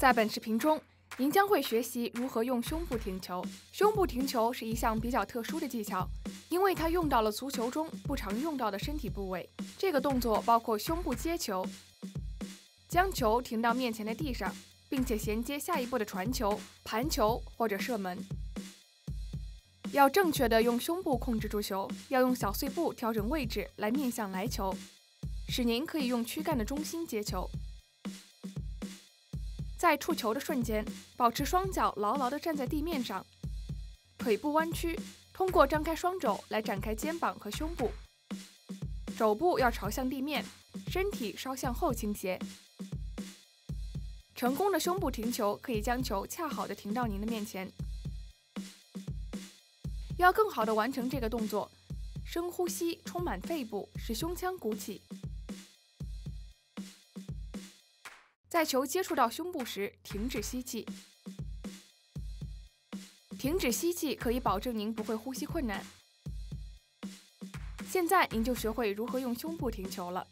在本视频中，您将会学习如何用胸部停球。胸部停球是一项比较特殊的技巧，因为它用到了足球中不常用到的身体部位。这个动作包括胸部接球，将球停到面前的地上，并且衔接下一步的传球、盘球或者射门。 要正确的用胸部控制住球，要用小碎步调整位置来面向来球，使您可以用躯干的中心接球。在触球的瞬间，保持双脚牢牢地站在地面上，腿部弯曲，通过张开双肘来展开肩膀和胸部，肘部要朝向地面，身体稍向后倾斜。成功的胸部停球可以将球恰好地停到您的面前。 要更好地完成这个动作，深呼吸，充满肺部，使胸腔鼓起。在球接触到胸部时，停止吸气。停止吸气可以保证您不会呼吸困难。现在您就学会如何用胸部停球了。